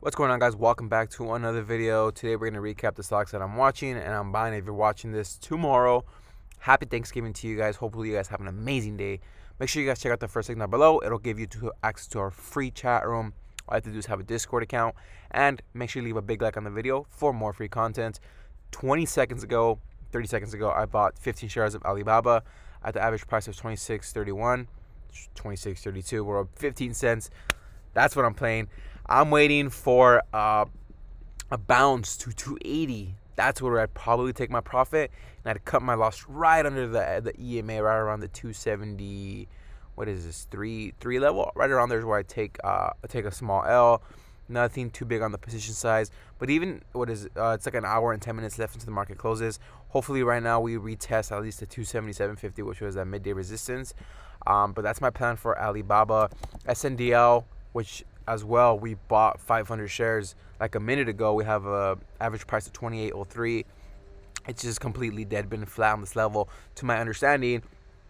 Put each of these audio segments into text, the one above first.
What's going on, guys? Welcome back to another video. Today we're going to recap the stocks that I'm watching and I'm buying. If you're watching this tomorrow, happy Thanksgiving to you guys. Hopefully you guys have an amazing day. Make sure you guys check out the first link down below. It'll give you access to our free chat room. All you have to do is have a Discord account, and make sure you leave a big like on the video for more free content. 20 seconds ago, 30 seconds ago, I bought 15 shares of Alibaba at the average price of $26.31, $26.32. We're up 15 cents. That's what I'm playing. I'm waiting for a bounce to 280. That's where I'd probably take my profit, and I'd cut my loss right under the EMA, right around the 270. What is this? Three level. Right around there is where I take a small L. Nothing too big on the position size, but even it's like an hour and 10 minutes left until the market closes. Hopefully right now we retest at least the 277.50, which was that midday resistance. But that's my plan for Alibaba. SNDL, which as well, we bought 500 shares like a minute ago. We have an average price of $28.03. It's just completely dead, been flat on this level. To my understanding,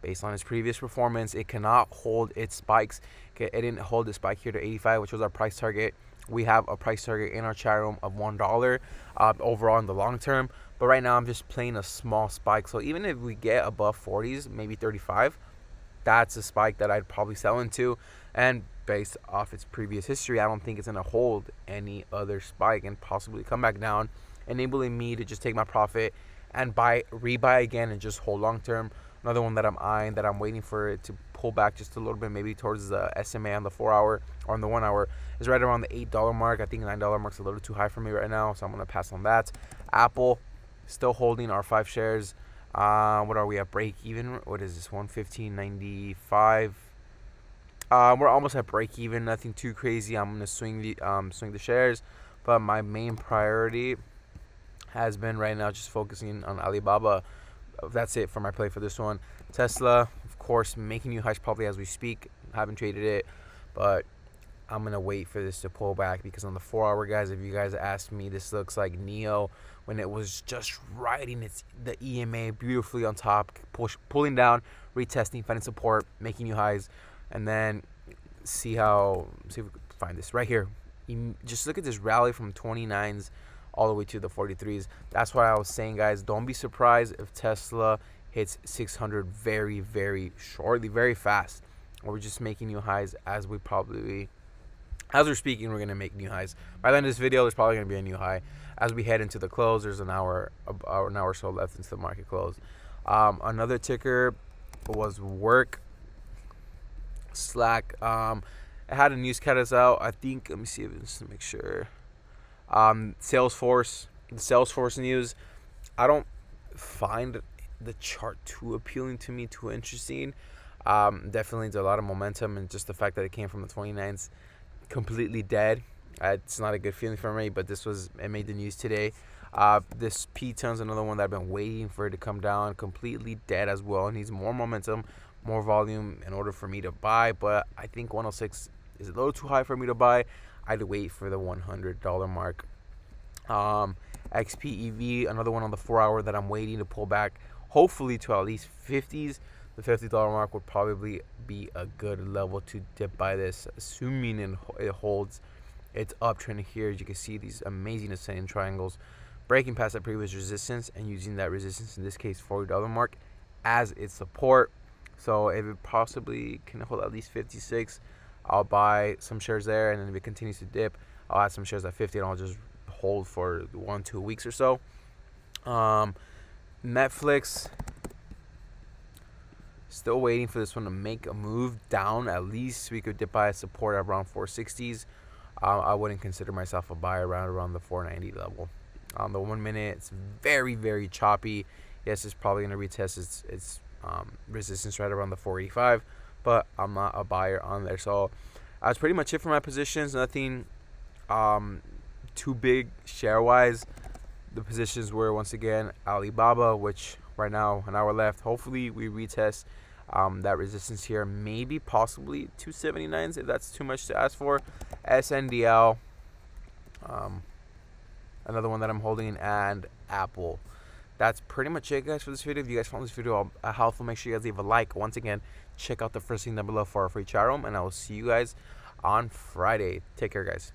based on its previous performance, it cannot hold its spikes. It didn't hold its spike here to 85, which was our price target. We have a price target in our chat room of $1 overall in the long term. But right now, I'm just playing a small spike. So even if we get above 40s, maybe 35, that's a spike that I'd probably sell into. And based off its previous history, I don't think it's going to hold any other spike and possibly come back down, enabling me to just take my profit and rebuy again and just hold long term. Another one that I'm eyeing, that I'm waiting for it to pull back just a little bit, maybe towards the SMA on the 4 hour or on the 1 hour, is right around the $8 mark. I think $9 mark's a little too high for me right now, so I'm going to pass on that. Apple, still holding our 5 shares. What are we at? Break even? What is this? 115.95. We're almost at break even. Nothing too crazy. I'm going to swing the shares, but my main priority has been right now just focusing on Alibaba. That's it for my play for this one. Tesla, of course, making new highs probably as we speak. Haven't traded it, but I'm going to wait for this to pull back, because on the 4 hour, guys, if you guys asked me, this looks like Neo when it was just riding the EMA beautifully on top, pulling down, retesting, finding support, making new highs. And then see if we can find this right here. Just look at this rally from 29s all the way to the 43s. That's why I was saying, guys, don't be surprised if Tesla hits 600 very, very shortly, very fast. Or we're just making new highs as we're speaking. We're going to make new highs. By the end of this video, there's probably going to be a new high. As we head into the close, there's an hour or so left into the market close. Another ticker was Work. Slack. I had a news catalyst out, I think. Let me see if it's to make sure. Salesforce news. I don't find the chart too appealing to me, too interesting. Definitely there's a lot of momentum, and just the fact that it came from the 29th completely dead, it's not a good feeling for me. But it made the news today. This P-Ton's another one that I've been waiting for it to come down, completely dead as well. It needs more momentum, more volume in order for me to buy, but I think 106 is a little too high for me to buy. I'd wait for the $100 mark. XPEV, another one on the 4 hour that I'm waiting to pull back, hopefully to at least 50s. The $50 mark would probably be a good level to dip by this, assuming it holds its uptrend here. As you can see, these amazing ascending triangles, breaking past that previous resistance and using that resistance, in this case $40 mark, as its support. So if it possibly can hold at least 56, I'll buy some shares there, and then if it continues to dip, I'll add some shares at 50, and I'll just hold for 1-2 weeks or so. Netflix, still waiting for this one to make a move down. At least we could dip by support at around 460s. I wouldn't consider myself a buyer around the 490 level. The 1 minute, it's very, very choppy. Yes, it's probably going to retest its resistance right around the 485, but I'm not a buyer on there. So that's pretty much it for my positions. Nothing too big share wise. The positions were, once again, Alibaba, which right now, an hour left, hopefully we retest that resistance here, maybe possibly 279s if that's too much to ask for. SNDL, another one that I'm holding, and Apple. That's pretty much it, guys, for this video. If you guys found this video helpful, make sure you guys leave a like. Once again, check out the first link down below for our free chat room, and I will see you guys on Friday. Take care, guys.